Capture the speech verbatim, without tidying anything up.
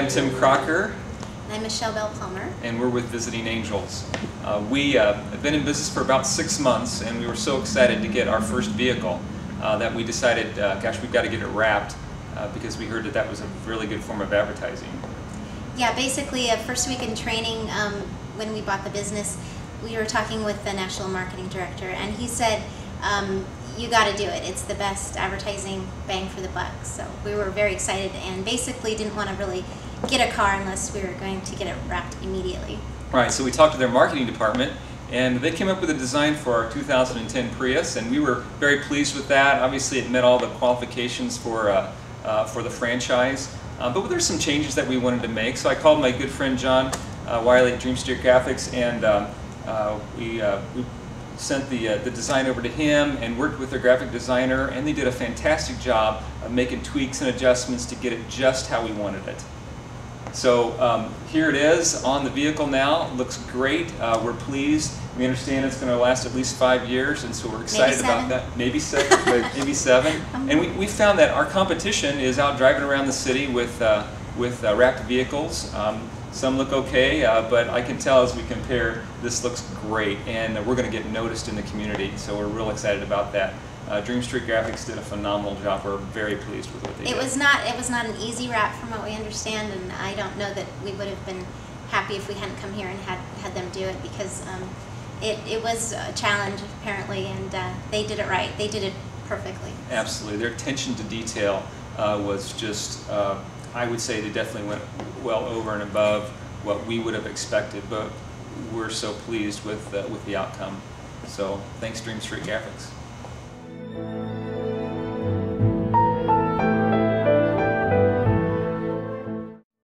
I'm Tim Crocker. And I'm Michelle Bell Palmer. And we're with Visiting Angels. Uh, we uh, have been in business for about six months, and we were so excited to get our first vehicle uh, that we decided, uh, gosh, we've got to get it wrapped uh, because we heard that that was a really good form of advertising. Yeah, basically, uh, first week in training, um, when we bought the business, we were talking with the national marketing director, and he said, um, you got to do it. It's the best advertising bang for the buck. So we were very excited and basically didn't want to really get a car unless we were going to get it wrapped immediately. Right, so we talked to their marketing department, and they came up with a design for our two thousand ten Prius, and we were very pleased with that. Obviously it met all the qualifications for, uh, uh, for the franchise, uh, but there's some changes that we wanted to make. So I called my good friend John uh, Wiley at Dream Street Graphics, and uh, uh, we, uh, we sent the, uh, the design over to him and worked with their graphic designer, and they did a fantastic job of making tweaks and adjustments to get it just how we wanted it. So um, here it is on the vehicle now. It looks great. Uh, we're pleased. We understand it's going to last at least five years, and so we're excited about that. Maybe seven. Maybe seven. And we, we found that our competition is out driving around the city with, uh, with uh, wrapped vehicles. Um, Some look okay, uh, but I can tell as we compare, this looks great, and we're going to get noticed in the community, so we're real excited about that. Uh, Dream Street Graphics did a phenomenal job. We're very pleased with what they did. It was not, it was not an easy wrap from what we understand, and I don't know that we would have been happy if we hadn't come here and had, had them do it, because um, it, it was a challenge, apparently, and uh, they did it right. They did it perfectly. Absolutely. Their attention to detail uh, was just... Uh, I would say they definitely went well over and above what we would have expected, but we're so pleased with, uh, with the outcome. So thanks, Dream Street Graphics.